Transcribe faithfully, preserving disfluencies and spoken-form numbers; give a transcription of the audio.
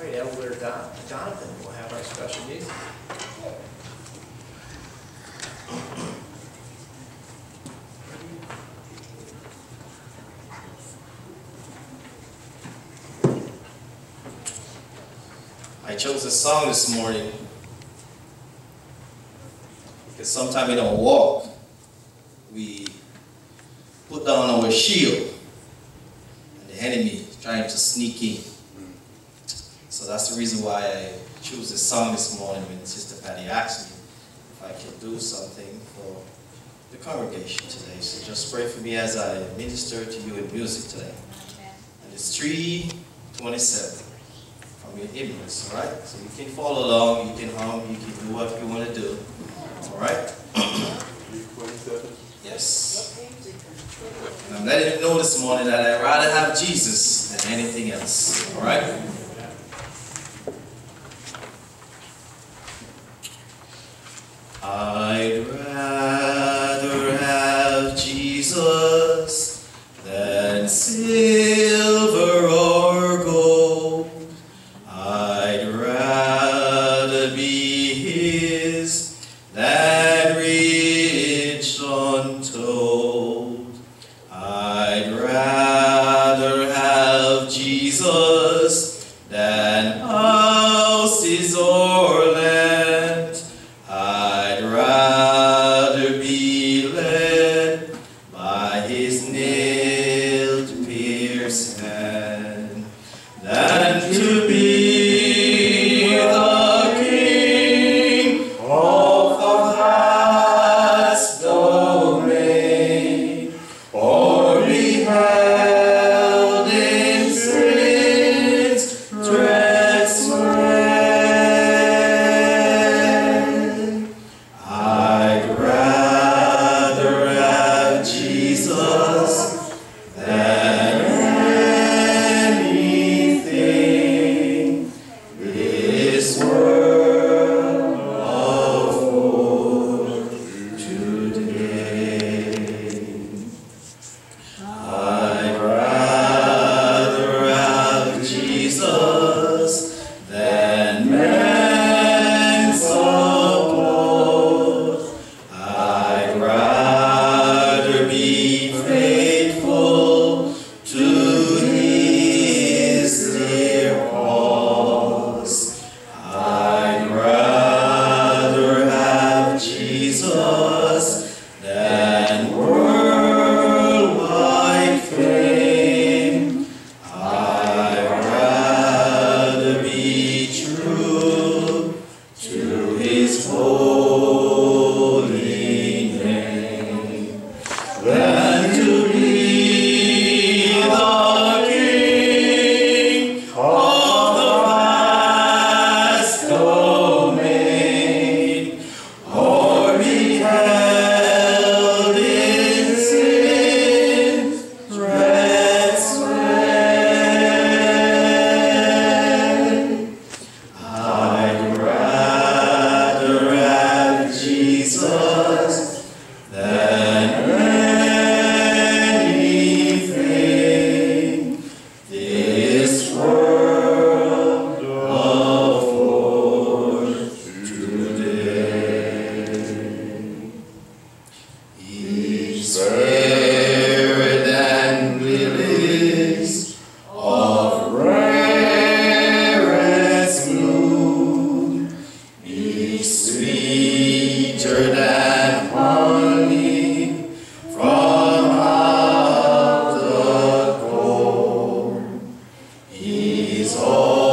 All right, Elder Don, Jonathan will have our special music. I chose a song this morning because sometimes in our walk, we put down our shield and the enemy is trying to sneak in. So that's the reason why I chose this song this morning when Sister Patty asked me if I could do something for the congregation today. So just pray for me as I minister to you in music today. And it's three twenty-seven from your hymns, all right? So you can follow along, you can hum, you can do what you want to do, all right? three twenty-seven? Yes. And I'm letting you know this morning that I'd rather have Jesus than anything else, all right? I'd rather have Jesus than silver or gold. I'd rather be His than rich untold. I'd rather have Jesus than houses or land. I'd rather be led by His nailed pierced hand than to be the king of the vast domain, or be held in sin's dread sway. He's all.